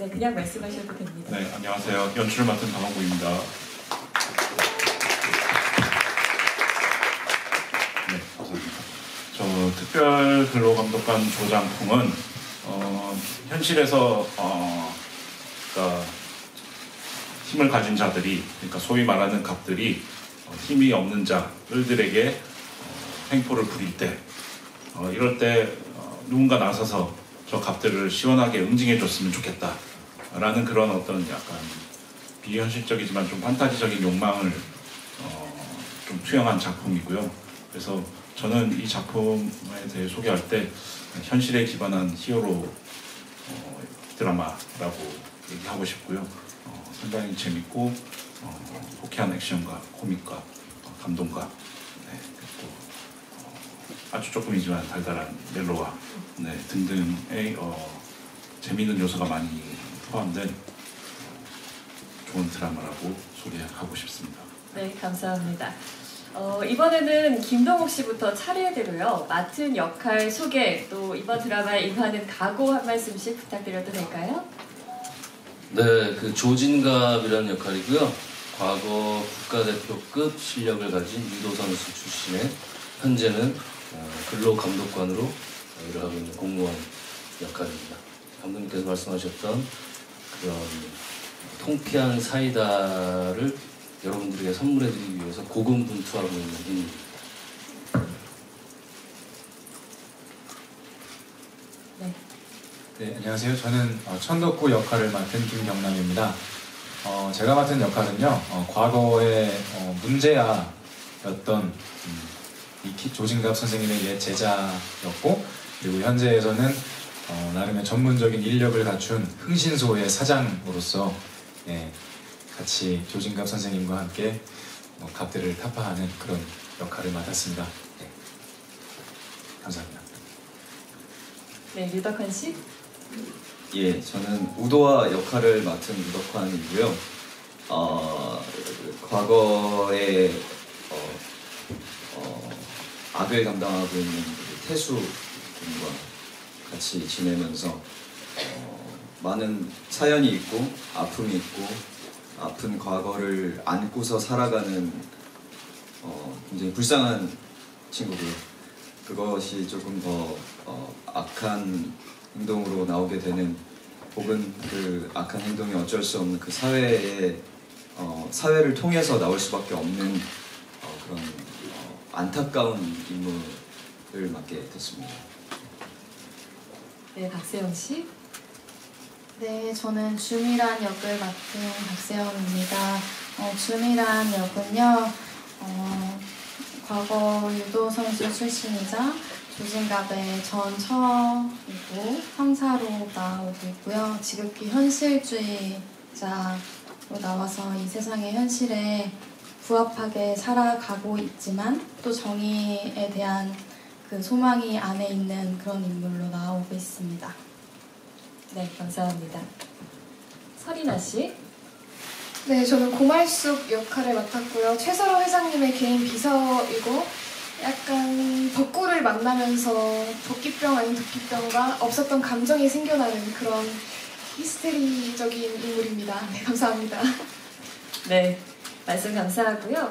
네, 그냥 말씀하셔도 됩니다. 네, 안녕하세요. 연출을 맡은 강원구입니다. 네, 감사합니다. 저 특별 근로감독관 조장풍은 현실에서 그러니까 힘을 가진 자들이, 그러니까 소위 말하는 갑들이 힘이 없는 자들에게 횡포를 부릴 때, 이럴 때 누군가 나서서 저 갑들을 시원하게 응징해 줬으면 좋겠다 라는 그런 어떤 약간 비현실적이지만 좀 판타지적인 욕망을 좀 투영한 작품이고요. 그래서 저는 이 작품에 대해 소개할 때 현실에 기반한 히어로 드라마라고 얘기하고 싶고요. 상당히 재밌고 호쾌한 액션과 코믹과 감동과 아주 조금이지만 달달한 멜로와 등등의 재미있는 요소가 많이 포함된 좋은 드라마라고 소개하고 싶습니다. 네, 감사합니다. 이번에는 김동욱 씨부터 차례대로요. 맡은 역할 소개, 또 이번 드라마에 임하는 각오 한 말씀씩 부탁드려도 될까요? 네, 그 조진갑이라는 역할이고요. 과거 국가대표급 실력을 가진 유도 선수 출신의 현재는 근로감독관으로 일을 하고 있는 공무원 역할입니다. 감독님께서 말씀하셨던 그런 통쾌한 사이다를 여러분들에게 선물해드리기 위해서 고군분투하고 있는 분입니다. 네. 네, 안녕하세요. 저는 천덕구 역할을 맡은 김경남입니다. 제가 맡은 역할은요, 과거의 문제아였던 조진갑 선생님의 옛 제자였고, 그리고 현재에서는 나름의 전문적인 인력을 갖춘 흥신소의 사장으로서 같이 조진갑 선생님과 함께 갑들을 타파하는 그런 역할을 맡았습니다. 네. 감사합니다. 네, 유덕환 씨? 예, 저는 우도화 역할을 맡은 유덕환이고요. 과거에 악을 담당하고 있는 태수 군과 같이 지내면서 많은 사연이 있고 아픔이 있고 아픈 과거를 안고서 살아가는 굉장히 불쌍한 친구고요. 그것이 조금 더 악한 행동으로 나오게 되는, 혹은 그 악한 행동이 어쩔 수 없는 그 사회에 사회를 통해서 나올 수밖에 없는 그런 안타까운 인물을 맡게 됐습니다. 네, 박세영 씨? 네, 저는 주미란 역을 맡은 박세영입니다. 주미란 역은요, 과거 유도 선수 출신이자 조진갑의 전 처이고 상사로 나오고 있고요. 지극히 현실주의자로 나와서 이 세상의 현실에 부합하게 살아가고 있지만 또 정의에 대한 그 소망이 안에 있는 그런 인물로 나오고 있습니다. 네, 감사합니다. 서리나 씨? 네, 저는 고말숙 역할을 맡았고요. 최서호 회장님의 개인 비서이고, 약간 덕구를 만나면서 도끼병 아닌 도끼병과 없었던 감정이 생겨나는 그런 히스테리적인 인물입니다. 네, 감사합니다. 네. 말씀 감사하고요.